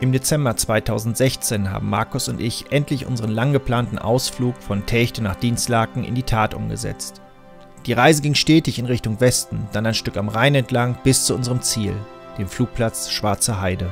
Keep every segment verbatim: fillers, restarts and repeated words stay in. Im Dezember zweitausendsechzehn haben Markus und ich endlich unseren lang geplanten Ausflug von Techte nach Dinslaken in die Tat umgesetzt. Die Reise ging stetig in Richtung Westen, dann ein Stück am Rhein entlang bis zu unserem Ziel, dem Flugplatz Schwarze Heide.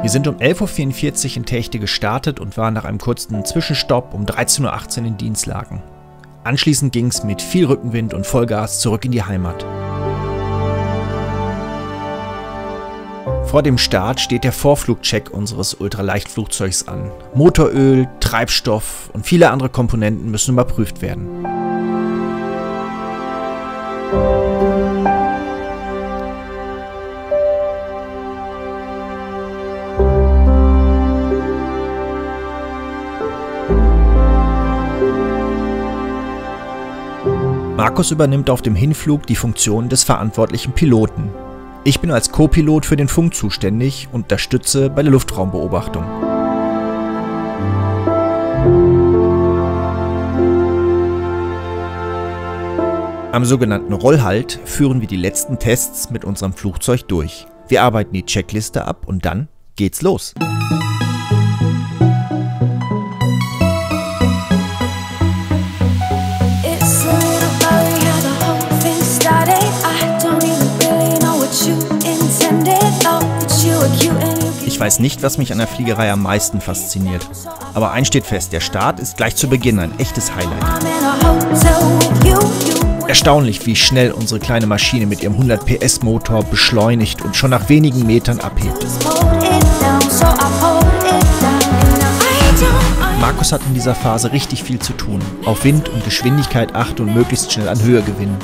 Wir sind um elf Uhr vierundvierzig in Techte gestartet und waren nach einem kurzen Zwischenstopp um dreizehn Uhr achtzehn in Dinslaken. Anschließend ging es mit viel Rückenwind und Vollgas zurück in die Heimat. Vor dem Start steht der Vorflugcheck unseres Ultraleichtflugzeugs an. Motoröl, Treibstoff und viele andere Komponenten müssen überprüft werden. Markus übernimmt auf dem Hinflug die Funktion des verantwortlichen Piloten. Ich bin als Co-Pilot für den Funk zuständig und unterstütze bei der Luftraumbeobachtung. Am sogenannten Rollhalt führen wir die letzten Tests mit unserem Flugzeug durch. Wir arbeiten die Checkliste ab und dann geht's los. Ich weiß nicht, was mich an der Fliegerei am meisten fasziniert. Aber eins steht fest, der Start ist gleich zu Beginn ein echtes Highlight. Erstaunlich, wie schnell unsere kleine Maschine mit ihrem hundert P S Motor beschleunigt und schon nach wenigen Metern abhebt. Markus hat in dieser Phase richtig viel zu tun. Auf Wind und Geschwindigkeit achten und möglichst schnell an Höhe gewinnen.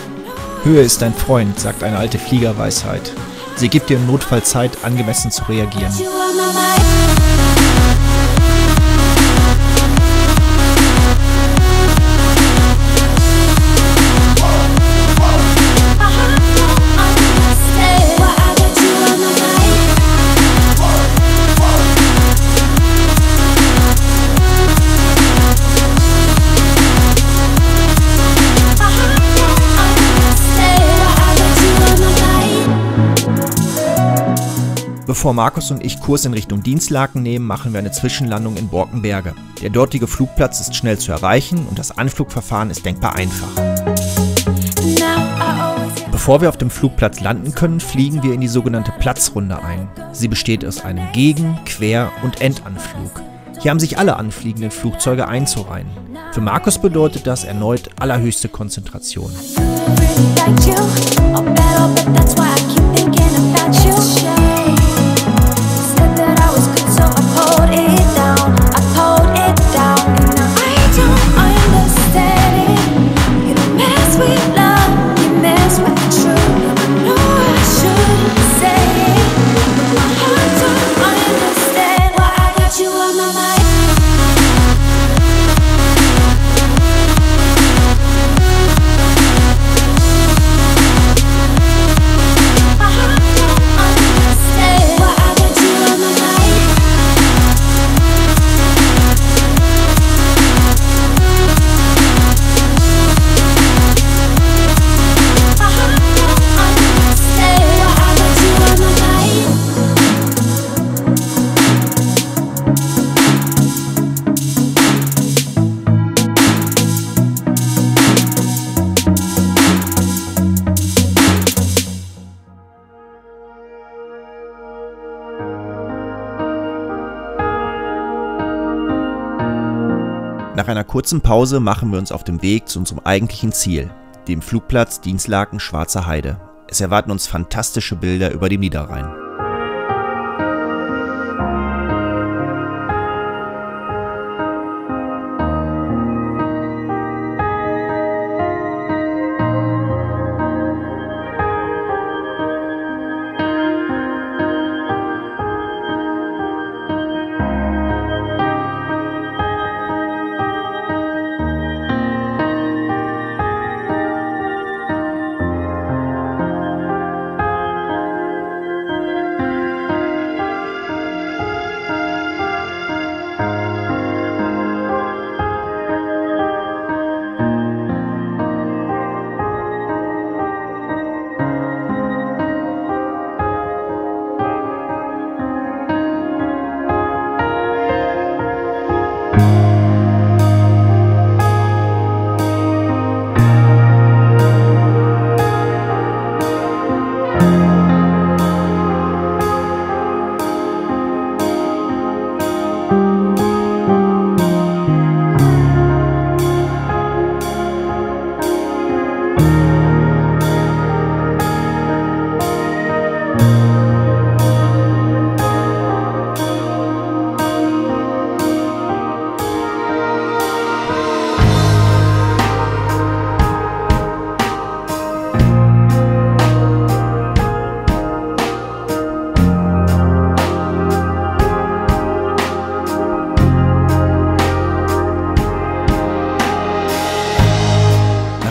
Höhe ist dein Freund, sagt eine alte Fliegerweisheit. Sie gibt dir im Notfall Zeit, angemessen zu reagieren. Bevor Markus und ich Kurs in Richtung Dinslaken nehmen, machen wir eine Zwischenlandung in Borkenberge. Der dortige Flugplatz ist schnell zu erreichen und das Anflugverfahren ist denkbar einfach. Bevor wir auf dem Flugplatz landen können, fliegen wir in die sogenannte Platzrunde ein. Sie besteht aus einem Gegen-, Quer- und Endanflug. Hier haben sich alle anfliegenden Flugzeuge einzureihen. Für Markus bedeutet das erneut allerhöchste Konzentration. Nach einer kurzen Pause machen wir uns auf dem Weg zu unserem eigentlichen Ziel, dem Flugplatz Dinslaken Schwarze Heide. Es erwarten uns fantastische Bilder über dem Niederrhein.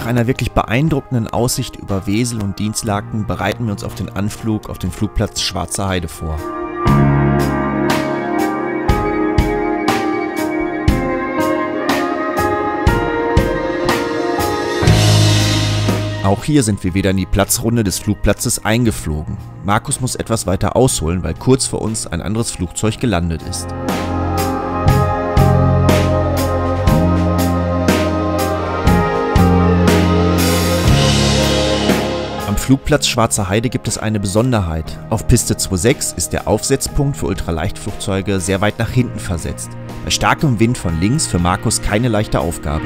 Nach einer wirklich beeindruckenden Aussicht über Wesel und Dinslaken bereiten wir uns auf den Anflug auf den Flugplatz Schwarze Heide vor. Auch hier sind wir wieder in die Platzrunde des Flugplatzes eingeflogen. Markus muss etwas weiter ausholen, weil kurz vor uns ein anderes Flugzeug gelandet ist. Am Flugplatz Schwarze Heide gibt es eine Besonderheit. Auf Piste sechsundzwanzig ist der Aufsetzpunkt für Ultraleichtflugzeuge sehr weit nach hinten versetzt. Bei starkem Wind von links für Markus keine leichte Aufgabe.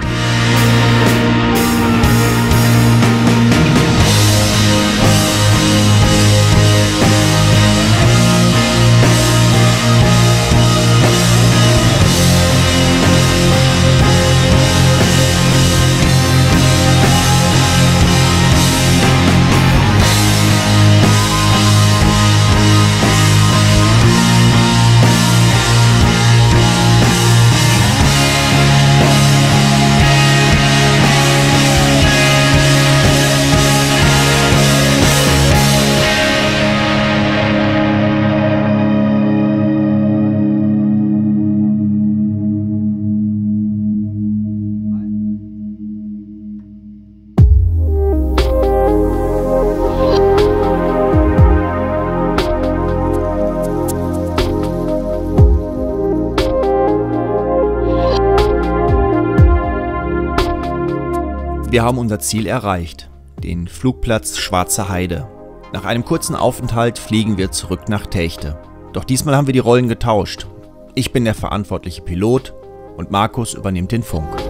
Wir haben unser Ziel erreicht, den Flugplatz Schwarze Heide. Nach einem kurzen Aufenthalt fliegen wir zurück nach Techte. Doch diesmal haben wir die Rollen getauscht. Ich bin der verantwortliche Pilot und Markus übernimmt den Funk.